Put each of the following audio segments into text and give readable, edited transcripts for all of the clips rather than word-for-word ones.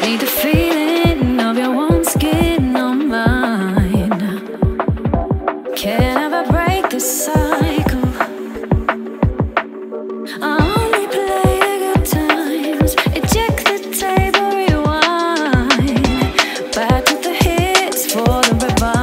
Need the feeling of your warm skin on mine. Can't ever break the cycle. I only play the good times. Eject the table, rewind. Back with the hits for the revival.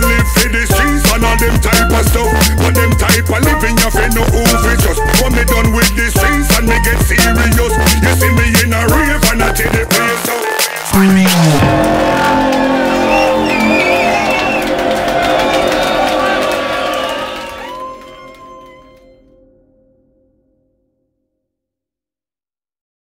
Get serious, you see me in a rave and I tell the place out.